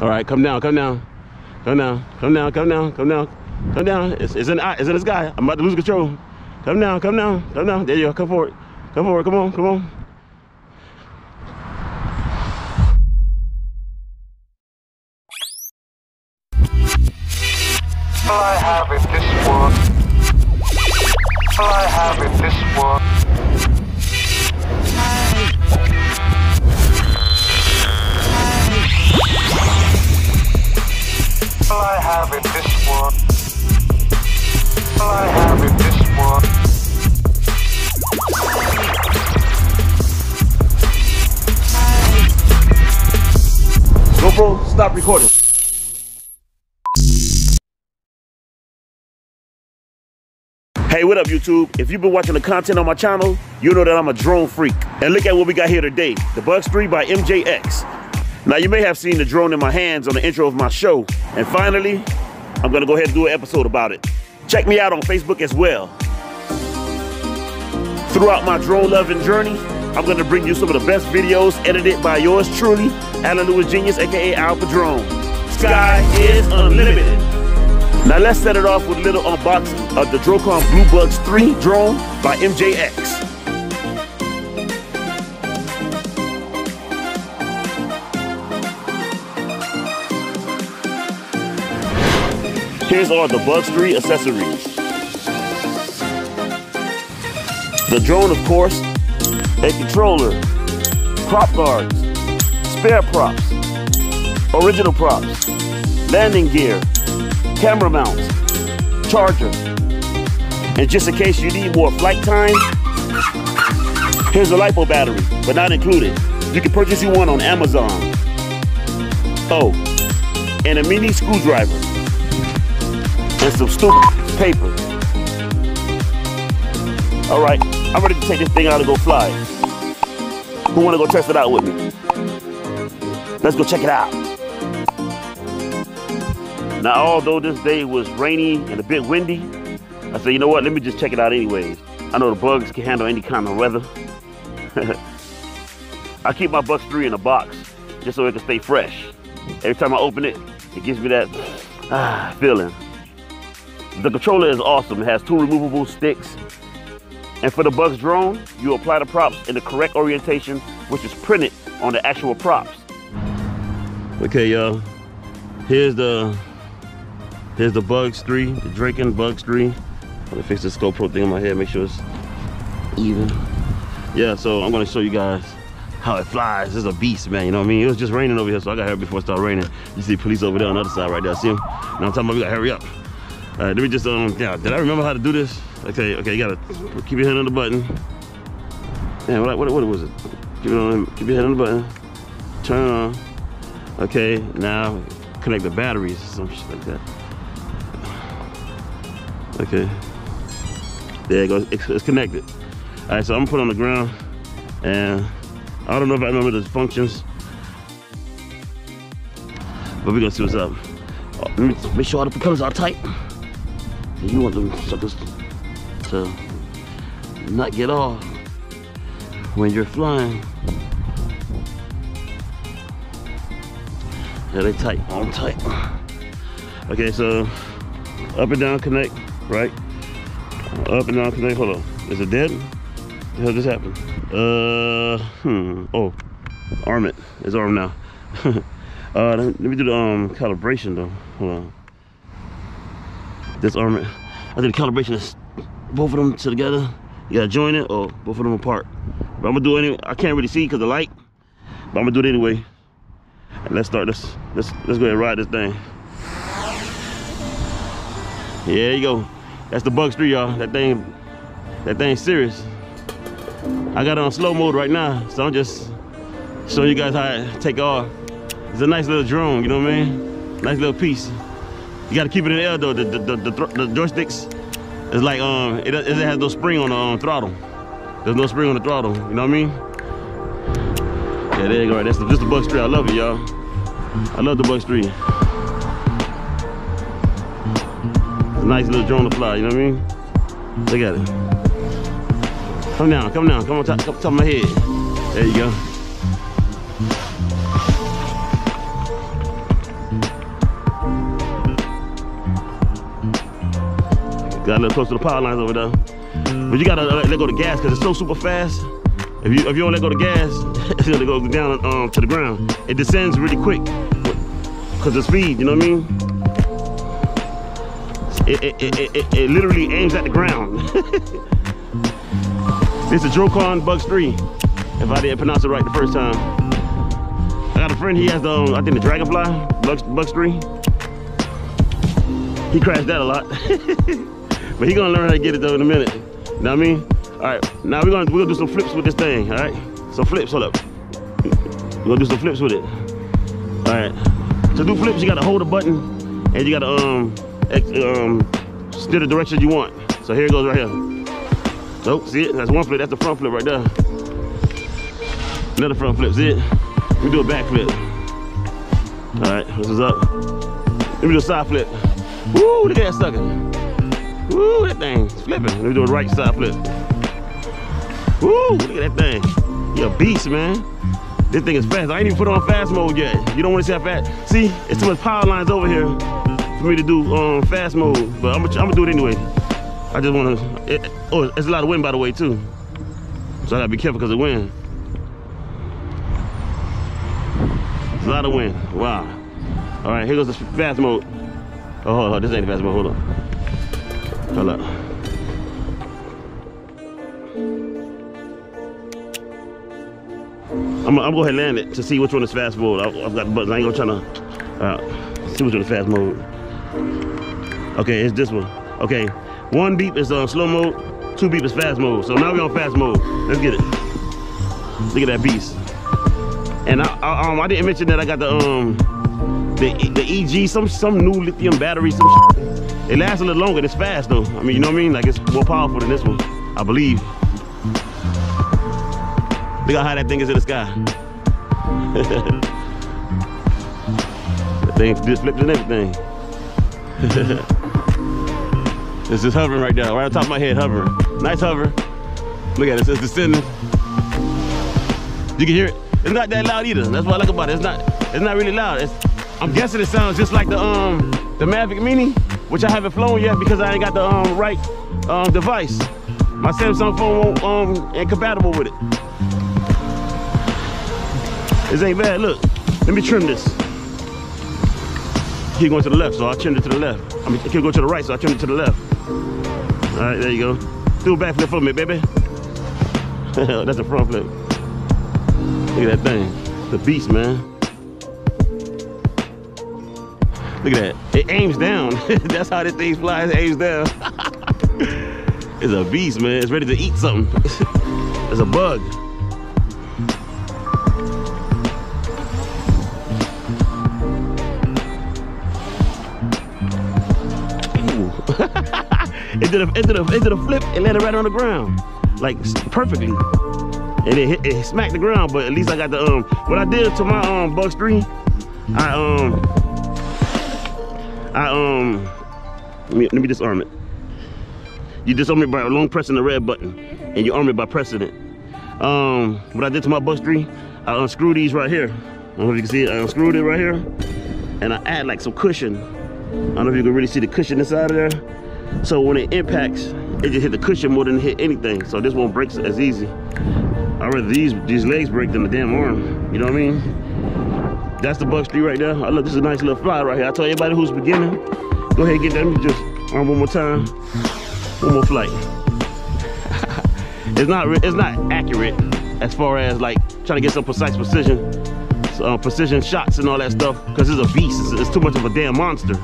All right, come down, come down. Come down, come down, come down, come down. Come down, it's in the sky. I'm about to lose control. Come down, come down, come down. There you go, come forward. Come forward, come on, come on. GoPro, stop recording. Hey, what up YouTube? If you've been watching the content on my channel, you know that I'm a drone freak. And look at what we got here today, the Bugs 3 by MJX. Now you may have seen the drone in my hands on the intro of my show. And finally, I'm gonna go ahead and do an episode about it. Check me out on Facebook as well. Throughout my drone loving journey, I'm gonna bring you some of the best videos edited by yours truly, Alan Lewis Genius, AKA AL PADRONE. Sky is unlimited. Now let's set it off with a little unboxing of the Drocon Blue Bugs 3 drone by MJX. Here's all the Bugs 3 accessories. The drone, of course, a controller, prop guards, spare props, original props, landing gear, camera mounts, charger, and just in case you need more flight time, here's a LiPo battery, but not included. You can purchase you one on Amazon. Oh, and a mini screwdriver, and some stupid paper. All right, I'm ready to take this thing out and go fly. Who wanna go test it out with me? Let's go check it out. Now, although this day was rainy and a bit windy, I said, you know what, let me just check it out anyways. I know the Bugs can handle any kind of weather. I keep my Bugs 3 in a box just so it can stay fresh. Every time I open it, it gives me that feeling. The controller is awesome. It has two removable sticks. And for the Bugs drone, you apply the props in the correct orientation, which is printed on the actual props. Okay, y'all, here's the Bugs 3, the Drocon Bugs 3. I'm gonna fix this GoPro thing in my head, make sure it's even. Yeah, so I'm gonna show you guys how it flies. It's a beast, man, you know what I mean? It was just raining over here, so I got here before it started raining. You see police over there on the other side right there, see them? And I'm talking about we gotta hurry up. All right, let me just, yeah, did I remember how to do this? Okay, okay, you gotta keep your hand on the button. Man, what was it? Keep your hand on the button. Turn on. Okay, now, connect the batteries, some shit like that. Okay, there it goes, it's connected. All right, so I'm gonna put it on the ground, and I don't know if I remember the functions, but we're gonna see what's up. Oh, let me make sure all the propellers are tight. You want them suckers to not get off when you're flying. Yeah, they tight, on tight. Okay, so up and down connect, right? Up and down connect, hold on. Is it dead? The hell just happened? Oh, arm it. It's armed now. Let me do the calibration though. Hold on. Disarm it. I did the calibration is both of them together. You gotta join it or both of them apart. But I'm gonna do it anyway. I can't really see because the light, but I'm gonna do it anyway. Let's start this. Let's go ahead and ride this thing. Yeah, you go. That's the Bugs 3, y'all. That thing's serious. I got it on slow mode right now, so I'm just showing you guys how it take off. It's a nice little drone, you know what I mean? Nice little piece. You gotta keep it in the air though. The joysticks is like it has no spring on the throttle. There's no spring on the throttle. You know what I mean? Yeah, there you go. Right. That's just the Bugs 3. I love it, y'all. I love the Bugs 3. It's a nice little drone to fly, you know what I mean? Look at it. Come down, come down, come on top of my head. There you go. I know close to the power lines over there. But you gotta let go of the gas because it's so super fast. If you don't let go of the gas, it's gonna go down to the ground. It descends really quick because of speed, you know what I mean? It literally aims at the ground. This is Drocon Bugs 3, if I didn't pronounce it right the first time. I got a friend, he has the, I think the Dragonfly, Bugs 3. He crashed that a lot. But he gonna learn how to get it though in a minute. You know what I mean? All right, now we're gonna do some flips with this thing, all right? Some flips, hold up. We're gonna do some flips with it. All right, to do flips, you gotta hold a button and you gotta steer the direction you want. So here it goes right here. Oh, see it? That's one flip, that's the front flip right there. Another front flip, see it? Let me do a back flip. All right, this is up. Let me do a side flip. Woo, look at that sucker. Woo, that thing's flipping. Let me do a right side flip. Woo, look at that thing. You're a beast, man. This thing is fast. I ain't even put on fast mode yet. You don't want to see how fast. See, it's too much power lines over here for me to do fast mode, but I'm gonna do it anyway. I just wanna, oh, it's a lot of wind by the way too. So I gotta be careful because of wind. It's a lot of wind, wow. All right, here goes the fast mode. Oh, hold on, this ain't fast mode, hold on. Hold up. I'm gonna go ahead and land it to see which one is fast mode. I've got buttons, I ain't gonna try to, see which one is fast mode. Okay, it's this one. Okay, one beep is slow mode, two beep is fast mode. So now we're on fast mode. Let's get it. Look at that beast. And I didn't mention that I got the EG, some new lithium battery, some shit. It lasts a little longer, it's fast though. I mean, you know what I mean? Like it's more powerful than this one, I believe. Look how high that thing is in the sky. That thing just flipped and everything. This is hovering right now, right on top of my head, hovering. Nice hover. Look at it, it's descending. You can hear it. It's not that loud either. That's what I like about it. It's not really loud. I'm guessing it sounds just like the Mavic Mini, which I haven't flown yet because I ain't got the right device. My Samsung phone won't ain't compatible with it. This ain't bad. Look, let me trim this. Keep going to the left, so I trimmed it to the left. I mean, I keep going to the right, so I trimmed it to the left. All right, there you go. Do a back flip for me, baby. That's a front flip. Look at that thing. The beast, man. Look at that. It aims down. That's how this thing flies. It aims down. It's a beast, man. It's ready to eat something. It's a bug. It did a flip and landed right on the ground, like perfectly. And it smacked the ground, but at least I got the what I did to my Bugs 3, let me disarm it. You disarm it by long pressing the red button, and you arm it by pressing it. What I did to my Bugs 3, I unscrewed these right here. I don't know if you can see it. I unscrewed it right here, and I add like some cushion. I don't know if you can really see the cushion inside of there. So when it impacts, it just hit the cushion more than it hit anything. So this won't break as easy. I'd rather these legs break than the damn arm. You know what I mean? That's the Bugs 3 right there. Oh, look, this is a nice little fly right here. I tell everybody who's beginning, go ahead and get that. Let me just arm one more time. One more flight. It's not accurate as far as like trying to get some precise precision. Precision shots and all that stuff. Because it's a beast. It's too much of a damn monster.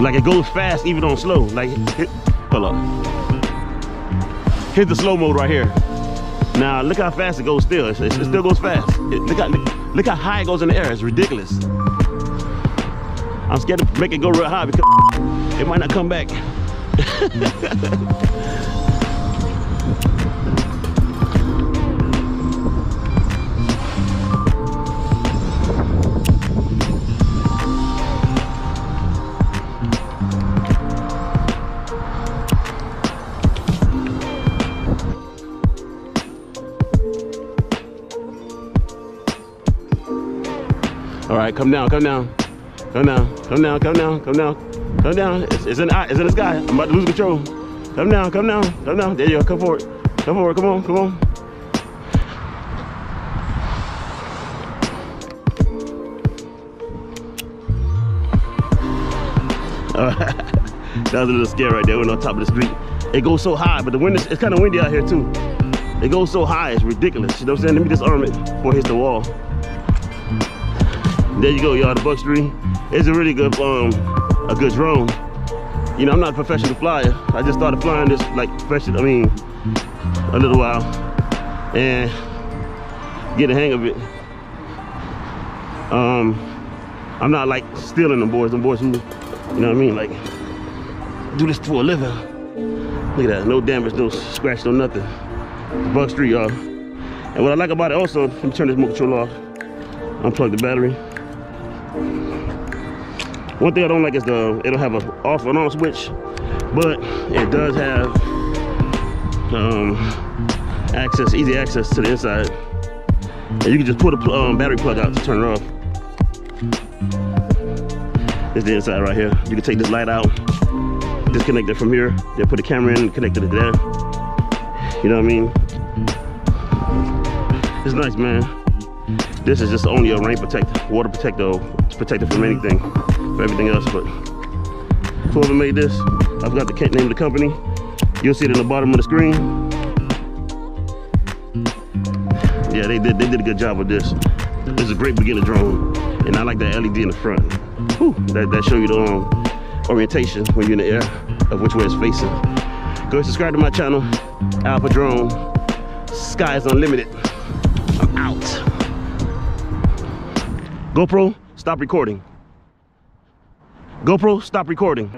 Like it goes fast even on slow. Like, hold up. Here's the slow mode right here. Now look how fast it goes still. It still goes fast. Look how high it goes in the air. It's ridiculous. I'm scared to make it go real high because it might not come back. All right, come down, come down, come down, come down, come down, come down. Come down. It's in the sky. I'm about to lose control. Come down, come down, come down. There you go. Come forward. Come forward. Come on, come on. That was a little scary right there. We're on top of the street. It goes so high, but the wind is, it's kind of windy out here too. It goes so high, it's ridiculous. You know what I'm saying? Let me disarm it before it hits the wall. There you go, y'all. The Bugs 3. It's a really good, a good drone. You know, I'm not a professional flyer. I just started flying this like professional. I mean, a little while, and get a hang of it. I'm not like stealing them boards. Them boards from me. You know what I mean? Like, do this for a living. Look at that, no damage, no scratch, no nothing. Bugs 3, y'all. And what I like about it also, let me turn this remote control off. Unplug the battery. One thing I don't like is it don't have an off and on switch, but it does have access, easy access to the inside. And you can just pull the battery plug out to turn it off. It's the inside right here. You can take this light out, disconnect it from here, then put the camera in and connect it to there. You know what I mean? It's nice, man. This is just only a rain protector, water protector. It's protected from anything, from everything else. But whoever made this, I forgot the name of the company. You'll see it in the bottom of the screen. Yeah, they did a good job with this. This is a great beginner drone. And I like that LED in the front. Whew, that show you the orientation when you're in the air of which way it's facing. Go ahead, subscribe to my channel, AL PADRONE. Sky is unlimited. I'm out. GoPro, stop recording. GoPro, stop recording.